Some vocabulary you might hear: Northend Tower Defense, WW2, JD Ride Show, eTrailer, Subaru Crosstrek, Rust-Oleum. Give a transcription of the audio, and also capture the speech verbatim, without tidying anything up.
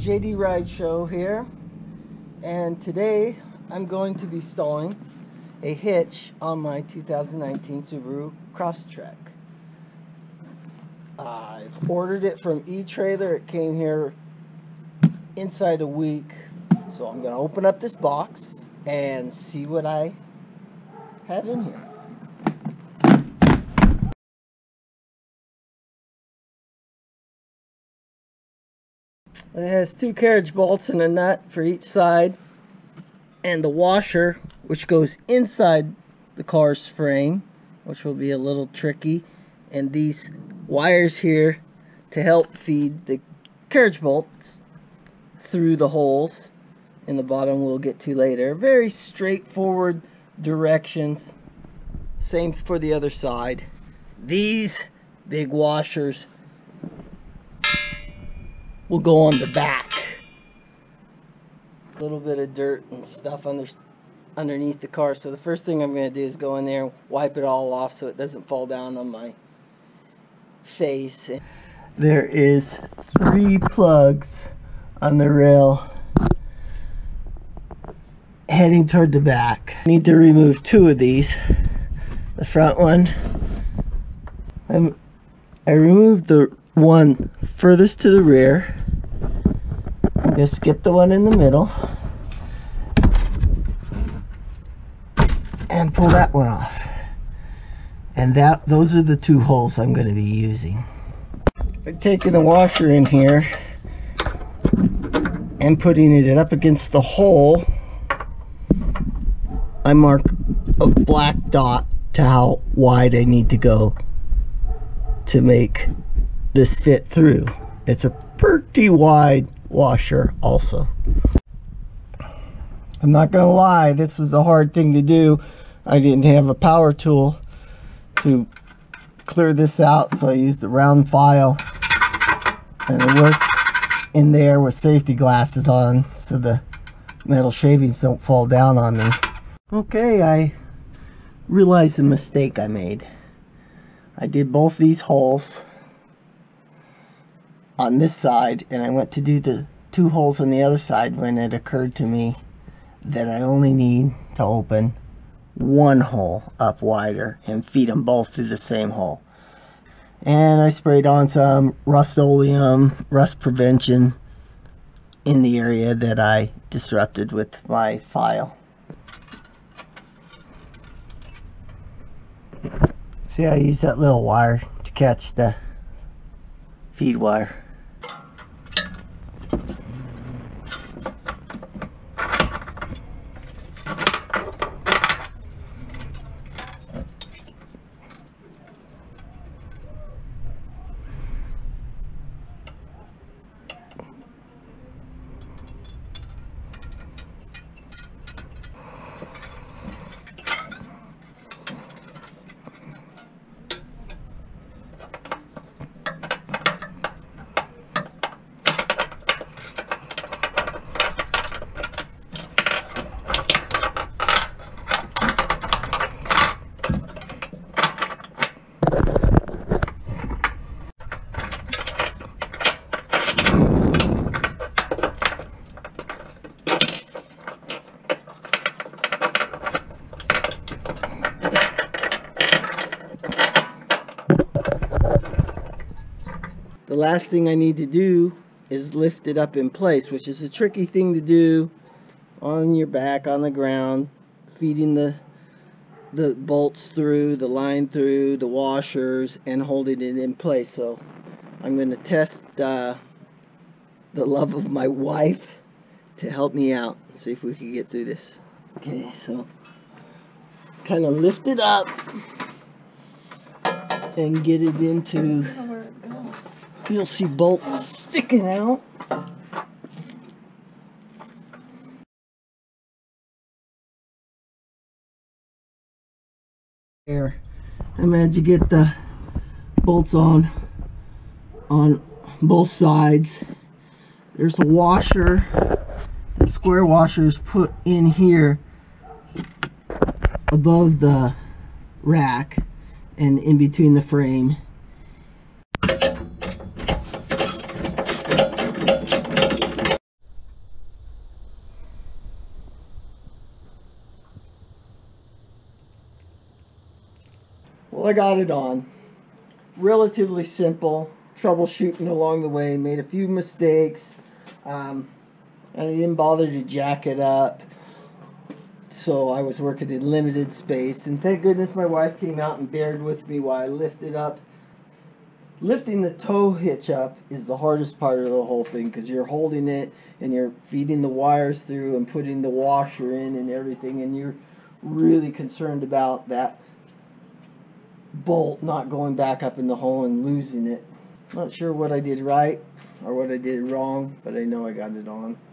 J D Ride Show here, and today I'm going to be installing a hitch on my two thousand nineteen Subaru Crosstrek. I've ordered it from eTrailer. It came here inside a week, so I'm going to open up this box and see what I have in here. It has two carriage bolts and a nut for each side, and the washer, which goes inside the car's frame, which will be a little tricky, and these wires here to help feed the carriage bolts through the holes in the bottom we'll get to later. Very straightforward directions. Same for the other side. These big washers will go on the back. A little bit of dirt and stuff under, underneath the car. So the first thing I'm going to do is go in there and wipe it all off so it doesn't fall down on my face. There is three plugs on the rail heading toward the back. I need to remove two of these. The front one. I'm, I removed the one furthest to the rear. I'm going to skip the one in the middle and pull that one off, and that those are the two holes I'm going to be using. I'm taking the washer in here and putting it up against the hole. I mark a black dot to how wide I need to go to make this fit through. It's a pretty wide washer also. I'm not gonna lie, this was a hard thing to do. I didn't have a power tool to clear this out, so I used a round file, and it works in there with safety glasses on so the metal shavings don't fall down on me. Okay, I realized the mistake I made. I did both these holes on this side, and I went to do the two holes on the other side when it occurred to me that I only need to open one hole up wider and feed them both through the same hole. And I sprayed on some Rust-Oleum, rust prevention in the area that I disrupted with my file. See, I used that little wire to catch the feed wire. The last thing I need to do is lift it up in place, which is a tricky thing to do on your back, on the ground, feeding the, the bolts through, the line through, the washers, and holding it in place. So I'm going to test uh, the love of my wife to help me out and see if we can get through this. Okay, so kind of lift it up and get it into... You'll see bolts sticking out. There. I managed to get the bolts on on both sides. There's a washer. The square washer is put in here above the rack and in between the frame. I got it on. Relatively simple. Troubleshooting along the way. Made a few mistakes. Um, and I didn't bother to jack it up. So I was working in limited space. And thank goodness my wife came out and bared with me while I lifted up. Lifting the tow hitch up is the hardest part of the whole thing, because you're holding it and you're feeding the wires through and putting the washer in and everything, and you're really concerned about that bolt not going back up in the hole and losing it. Not sure what I did right or what I did wrong, but I know I got it on.